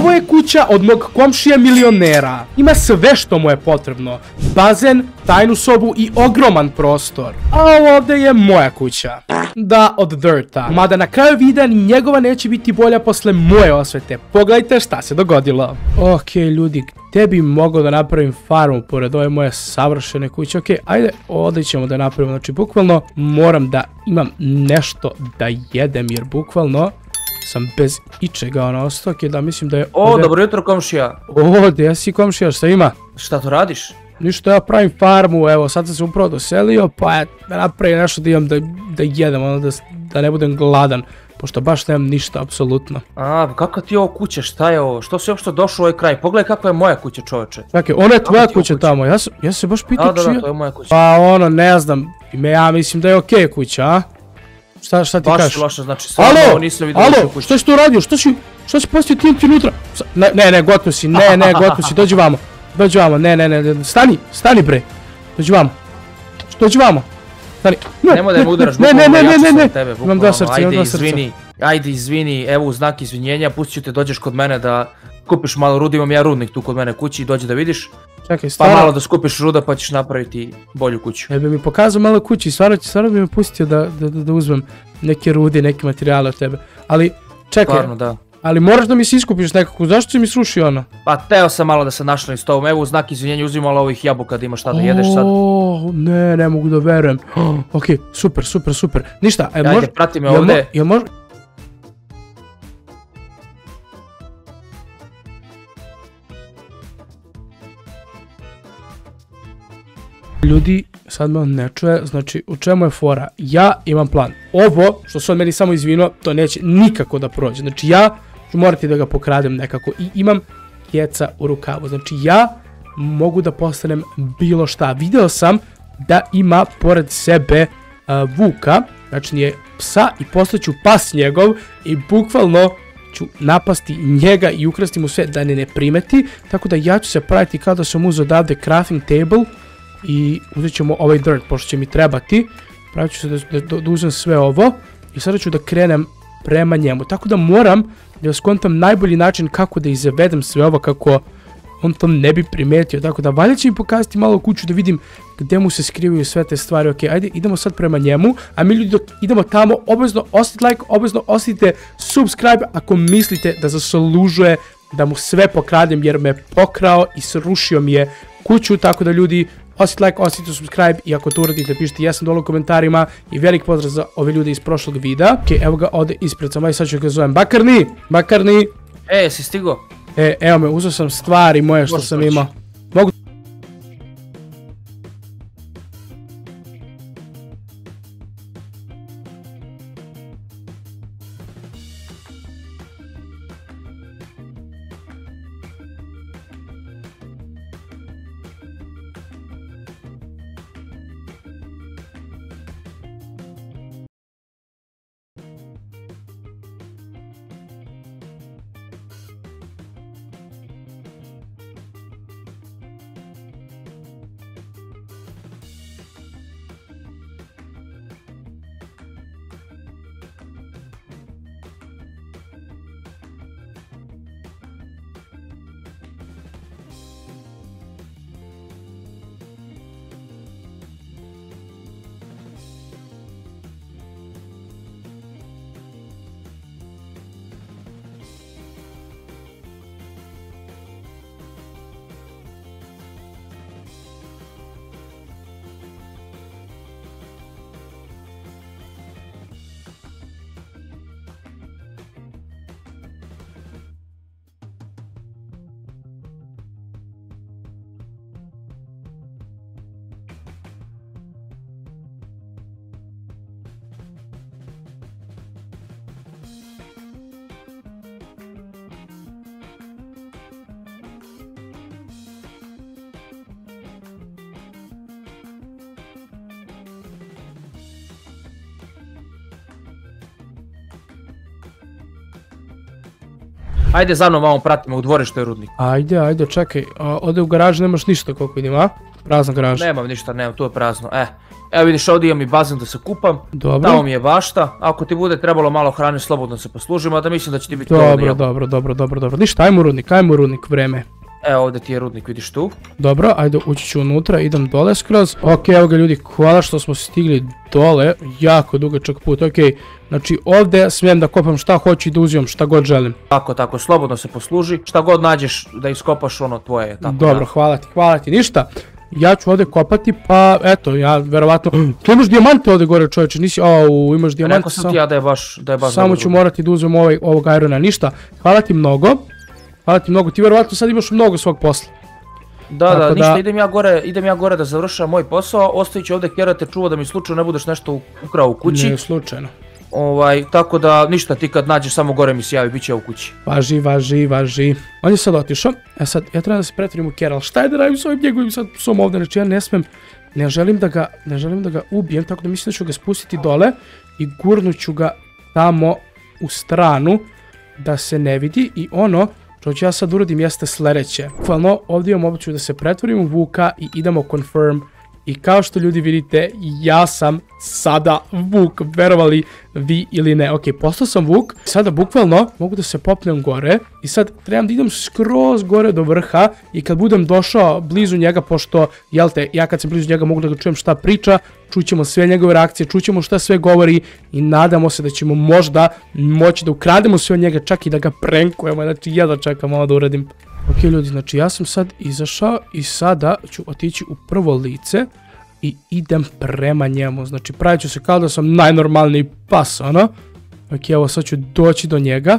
Ovo je kuća od mog komšija milionera. Ima sve što mu je potrebno. Bazen, tajnu sobu i ogroman prostor. A ovdje je moja kuća. Da, od Dirta. Mada na kraju videa ni njegova neće biti bolja posle moje osvete. Pogledajte šta se dogodilo. Okej, ljudi, gdje bi mogao da napravim farmu pored ove moje savršene kuće? Okej, ajde, ovdje ćemo da napravimo. Znači, bukvalno moram da imam nešto da jedem, jer bukvalno sam bez ičega ono ostao. Okej, da, mislim da je... O, dobro jutro, komšija. O, gdje si, komšija, šta ima? Šta to radiš? Ništa, ja pravim farmu, evo, sad sam se upravo doselio, pa ja napravim nešto da imam da jedem, ono, da ne budem gladan, pošto baš nemam ništa, apsolutno. A, kakva ti je ovo kuća, šta je ovo, što si uopšte došao u ovaj kraj, pogledaj kakva je moja kuća, čoveče. Čekaj, ona je tvoja kuća tamo, ja se baš pitao čija. Da, to je moja kuća. Pa ono, ne znam, ja mislim da je okej kuća, a? Šta ti kažeš? Baš loša, znači, stvarno nisam vidio kuću. Alo, što si to uradio, što si postio TNT unutra? Ne, gotov si, ne, gotov si, dođi vamo, ne, stani bre, dođi vamo, stani, nemoj da me udaraš, bukvalno ja ću tebe, ajde izvini, evo u znak izvinjenja, pustit ću te, dođeš kod mene da skupiš malo ruda, imam ja rudnik tu kod mene kući, dođi da vidiš, pa malo da skupiš ruda pa ćeš napraviti bolju kuću. Ne bi mi pokazao malo kući i stvarno bi me pustio da uzmem neke rude, neke materijale od tebe, ali čekaj. Ali moraš da mi se iskupiš nekako, zašto si mi srušio ono? Pa teo sam malo da se našli s tobom, evo u znak izvinjenja uzim malo ovih jabuka da imaš šta da jedeš sad. Oooo, ne mogu da verujem. Okej, super, ništa, jel možeš... Ajde, prati me ovdje. Jel možeš... Ljudi, sad me on ne čuje, znači u čemu je fora, ja imam plan, ovo što se on meni samo izvinuo, to neće nikako da prođe, znači ja ću morati da ga pokradem nekako i imam keca u rukavu, znači ja mogu da postanem bilo šta, video sam da ima pored sebe vuka, znači nije psa i postaću pas njegov i bukvalno ću napasti njega i ukrasti mu sve da ne primeti, tako da ja ću se praviti kao da sam uzeo odavde crafting table i uzet ćemo ovaj dirt, pošto će mi trebati. Pravit ću se da uzem sve ovo i sada ću da krenem prema njemu, tako da moram da skontam najbolji način kako da izvedem sve ovo kako on to ne bi primetio, tako da valja će mi pokazati malo kuću da vidim gdje mu se skrivaju sve te stvari. Ok, ajde, idemo sad prema njemu, a mi ljudi dok idemo tamo obavezno ostavite like, obavezno ostavite subscribe ako mislite da zaslužuje da mu sve pokradem, jer me pokrao i srušio mi je kuću, tako da ljudi ostavite like, ostavite subscribe i ako to uradite pišite jesam dole u komentarima i velik pozdrav za ove ljude iz prošlog videa. Okej, evo ga ovdje ispred sam, aj sad ću ga zovem Bakarni. E, si stigo? E, evo me, uzeo sam stvari moje što sam imao. Mogu... Ajde za mnom, vam pratimo, u dvorištu je rudnik. Ajde, čekaj, ovdje u garažu nemaš ništa koliko vidim, a? Prazna garaža. Nemam ništa, tu je prazno, Evo vidiš, ovdje imam i bazen da se kupam. Dobro. Tamo mi je bašta. Ako ti bude trebalo malo hrane, slobodno se poslužimo, a da mislim da će ti biti dobro. Dobro. Ništa, ajmo u rudnik, vreme. Evo ovdje ti je rudnik, vidiš tu. Dobro, ajde ući ću unutra, idem dole skroz. Ok, evo ga ljudi, hvala što smo stigli dole. Jako dugačak put, ok. Znači ovdje smijem da kopam šta hoću i da uzimam šta god želim. Tako, slobodno se posluži. Šta god nađeš da iskopaš ono tvoje. Dobro, hvala ti, ništa. Ja ću ovdje kopati, pa eto, ja verovatno... Tu imaš dijamante ovdje gore, čovječe, nisi... Au, imaš dijamante... Rekao sam ti ja da je baš... Samo ću morati da uzmem ovog irona, ništa. Hvala ti mnogo, ti verovatno sad imaš mnogo svog posla. Da, ništa, idem ja gore da završam moj posao, ostavit ću ovdje Kjera te čuva da mi slučajno ne budeš nešto ukrao u kući. Ne, slučajno. Tako da ništa, ti kad nađeš samo gore mi se javi, bit će u kući. Važi. On je sad otišao, a sad ja trebam da se pretvorim u Kjera, ali šta je da radim s ovim njegovim sad psom ovdje, znači ja ne smijem, ne želim da ga ubijem, tako da mislim da ću ga spustiti dole i gurnut ću ga tamo u stranu da se ne vidi i ono što ću ja sad uradim jeste sljedeće. Hvalno, ovdje imam obaču da se pretvorim u Vuka i idemo confirm. I kao što ljudi vidite, ja sam sada Vuk, verovali vi ili ne. Ok, postao sam Vuk, sada bukvalno mogu da se popnem gore i sad trebam da idem skroz gore do vrha i kad budem došao blizu njega, pošto, jel te, ja kad sam blizu njega mogu da ga čujem šta priča, čućemo sve njegove reakcije, čućemo šta sve govori i nadamo se da ćemo možda moći da ukrademo sve od njega, čak i da ga prankujemo, znači ja da čekam malo da uradim. Ok ljudi, znači ja sam sad izašao i sada ću otići u prvo lice i idem prema njemu, znači pravit ću se kao da sam najnormalniji pas, ono. Ok, evo sad ću doći do njega,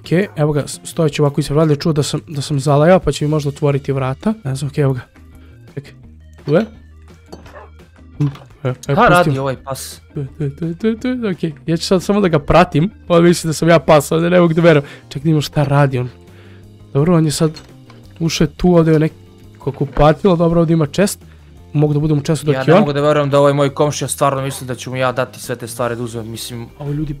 ok, evo ga, stojeći ovako ispred vrata, čuo da sam zalajao pa će mi možda otvoriti vrata, ne znam, ok, evo ga, ok, tu je. Ha, radi ovaj pas. Ok, ja ću sad samo da ga pratim, on misli da sam ja pas, ovdje ne mogu da verujem, čak nimo šta radi on. Dobro, on je sad ušao tu, ovdje je neko kupatilo, dobro, ovdje ima čest, mogu da budem u čestu dok je on. Ja ne mogu da verujem da ovaj moj komšija stvarno misli da ću mu ja dati sve te stvari da uzmem, mislim,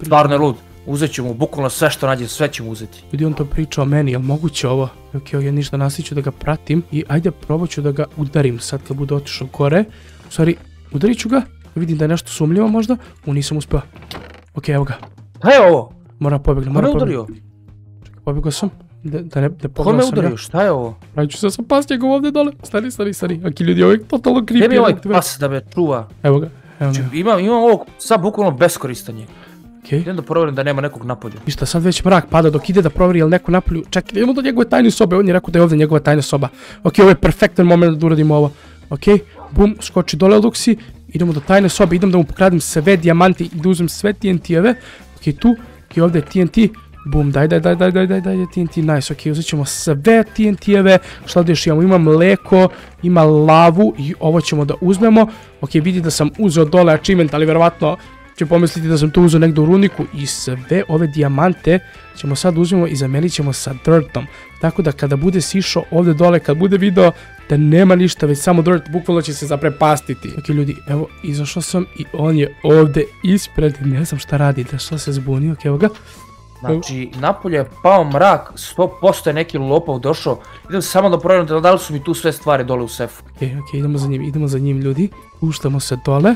stvarno je lud, uzet ću mu, bukvalno sve što nađem, sve ću mu uzeti. Ljudi, on to priča o meni, jel moguće ovo? Ok, ja ništa, nastiću da ga pratim i ajde probat ću da ga udarim sad kad bude otišao gore, u stvari, udarit ću ga, vidim da je nešto sumljivo možda, nisam uspeo. Ok, evo ga. Evo! Moram pobjegnuti. Ko me udario, šta je ovo? Radit ću se sa pas njegov ovdje dole, stani. Ok, ljudi, ovo je totalno creepy. Gdje mi je ovaj pas da me čuva? Evo ga. Imam ovog sad bukvalno beskoristanje. Idem da provjerim da nema nekog napolju. Ništa, sad već mrak pada, dok ide da provjeri jel neko napolju. Čekaj, idemo do njegove tajne sobe, on je rekao da je ovdje njegova tajna soba. Ok, ovo je perfektan moment da uradimo ovo. Ok, bum, skoči dole od uksi, idemo do tajne sobe, idem da mu pokradim sve dijamante i da uzmem sve TNT-eve. Ok, tu, ok, ovdje je TNT. Bum, daj, TNT, nice, ok, uzet ćemo sve TNT-eve, šta ovdje još imamo, ima mleko, ima lavu i ovo ćemo da uzmemo, ok, vidi da sam uzeo dole achievement, ali verovatno će pomisliti da sam to uzeo negdje u rudniku i sve ove dijamante ćemo sad uzmemo i zamenit ćemo sa dirtom, tako da kada bude sišao ovdje dole, kad bude video da nema ništa, već samo dirt, bukvalno će se zaprepastiti. Ok ljudi, evo, izašao sam i on je ovdje ispred, ne znam šta radi, da što se zbuni, ok, evo ga. Znači, napolje je pao mrak, 100% je neki lopov došao, idem samo da provjerim da li su mi tu sve stvari dole u sefu. Ok, idemo za njim ljudi, puštamo se dole.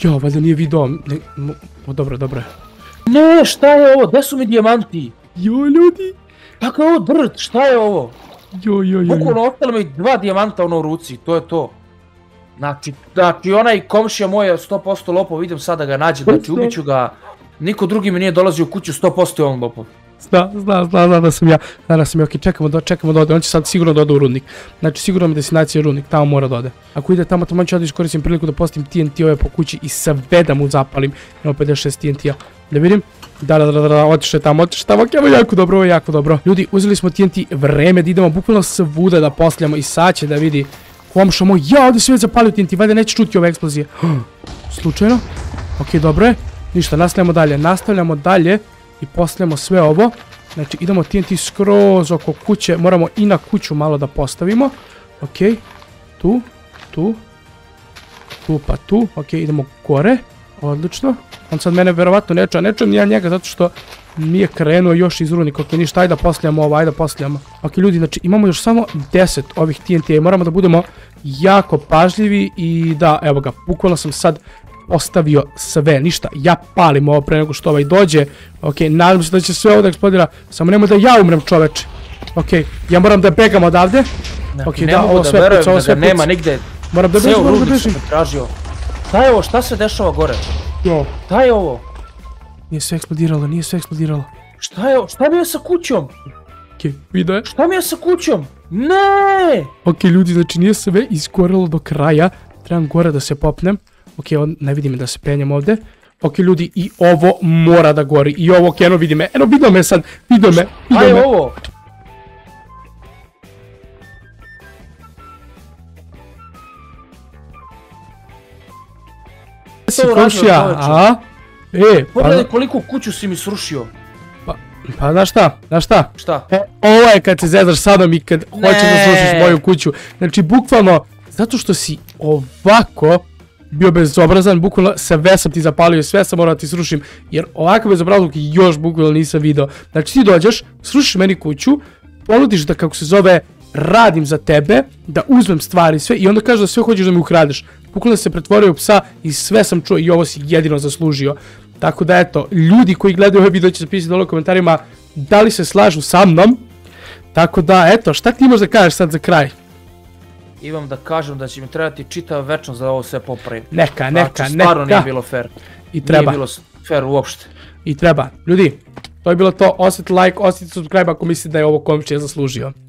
Jo, valjda nije video, dobro. Ne, šta je ovo, gdje su mi dijamanti? Jo ljudi. Kako je ovo dirt, šta je ovo? Jo. Bukvalno ostalo mi 2 dijamanta ono u ruci, to je to. Znači, onaj komšija moj je 100% lopov, idem sad da ga nađem, znači ubiću ga. Niko drugi mi nije dolazio u kuću, 100% je on lopov. Zna da sam ja, ok, čekamo da ode, on će sad sigurno da ode u rudnik. Znači sigurno mi destinacija je rudnik, tamo mora da ode. Ako ide tamo, tamo ću da iskoristim priliku da postim TNT-ove po kući i sve da mu zapalim. Imamo 56 TNT-a, da vidim. Da, otiše tamo, ok, ovo je jako dobro. Ljudi, uzeli smo TNT, vreme da idemo bukvalno svuda da posljamo i sad će da vidi. Komšo moj, ja ovdje se već zapalio TNT, valjda neće čuti ove eksplozije. Slučajno, ok, dobro je. Ništa, nastavljamo dalje i poslijemo sve ovo, znači idemo TNT skroz oko kuće, moramo i na kuću malo da postavimo, ok, tu, ok, idemo gore, odlično, on sad mene verovatno neče, a nečem ja njega zato što nije krenuo još iz rudnika, ok, ništa, ajde da poslijemo ovo, ok ljudi, znači imamo još samo 10 ovih TNT-a i moramo da budemo jako pažljivi i da, evo ga, bukvalno sam sad ostavio sve, ništa, ja palim ovo pre nego što ovaj dođe, ok, nadam se da će sve ovo da eksplodira, samo nemoj da ja umrem, čoveče, ok, ja moram da begam odavde, ok, da, ovo sve puca, ovo sve puca, nema nigde, moram da bežim, moram da bežim, šta je ovo, šta se dešava gore, šta je ovo, nije sve eksplodiralo, nije sve eksplodiralo, šta je ovo, šta mi je sa kućom, ok, video je, šta mi je sa kućom, neee, ok, ljudi, znači nije sve iskorilo do kraja, trebam gore da se popnem. Ok, ne vidi me da se penjam ovde. Ok, ljudi, i ovo mora da gori. I ovo, ok, eno vidi me. Eno, vidio me sad. Vidio me. Šta je ovo? Si komšija, a? Pogledaj koliko kuću si mi srušio. Pa znaš šta, znaš šta? Šta? Ovo je kad se zezaš sa mnom i kad hoćeš da srušiš moju kuću. Znači, bukvalno, zato što si ovako bio bezobrazan, bukvalno sve sam ti zapalio i sve sam morao da ti srušim, jer ovakav bezobrazluk još bukvalno nisam video. Znači ti dođeš, srušiš meni kuću, ponudiš da, kako se zove, radim za tebe, da uzmem stvari sve i onda kažeš da sve hoćeš da mi ukradeš. Bukvalno se pretvorio u psa i sve sam čuo i ovo si jedino zaslužio. Tako da eto, ljudi koji gledaju ovaj video će zapisati dole u komentarima da li se slažu sa mnom. Tako da eto, šta ti imaš da kažeš sad za kraj? Imam da kažem da će mi trebati čitava večnost da ovo sve popravim. Neka, neka, neka. Znači, stvarno nije bilo fair. I treba. Nije bilo fair uopšte. I treba. Ljudi, to je bilo to. Ostavite like, ostavite subscribe ako mislite da je ovo komšija zaslužio.